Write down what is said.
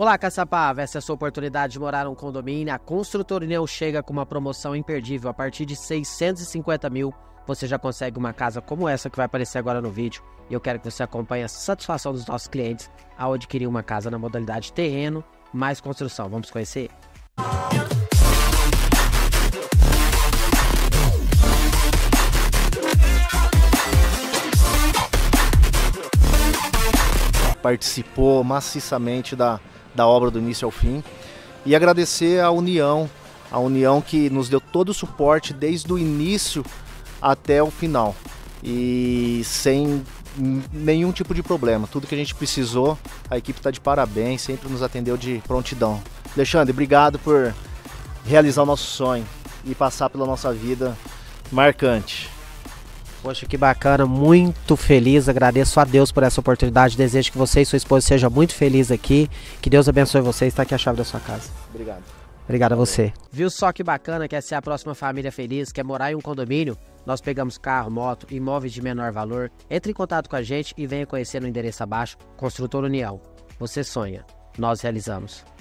Olá, Caçapava! Essa é a sua oportunidade de morar num condomínio. A Construtora União chega com uma promoção imperdível. A partir de 650 mil, você já consegue uma casa como essa que vai aparecer agora no vídeo. E eu quero que você acompanhe a satisfação dos nossos clientes ao adquirir uma casa na modalidade terreno mais construção. Vamos conhecer? Participou maciçamente da obra do início ao fim, e agradecer à União que nos deu todo o suporte desde o início até o final e sem nenhum tipo de problema. Tudo que a gente precisou, a equipe está de parabéns, sempre nos atendeu de prontidão. Alexandre, obrigado por realizar o nosso sonho e passar pela nossa vida marcante. Poxa, que bacana, muito feliz, agradeço a Deus por essa oportunidade, desejo que você e sua esposa sejam muito felizes aqui, que Deus abençoe você, está aqui a chave da sua casa. Obrigado. Obrigado a você. Viu só que bacana, quer ser a próxima família feliz, quer morar em um condomínio? Nós pegamos carro, moto, imóveis de menor valor, entre em contato com a gente e venha conhecer no endereço abaixo, Construtora União. Você sonha, nós realizamos.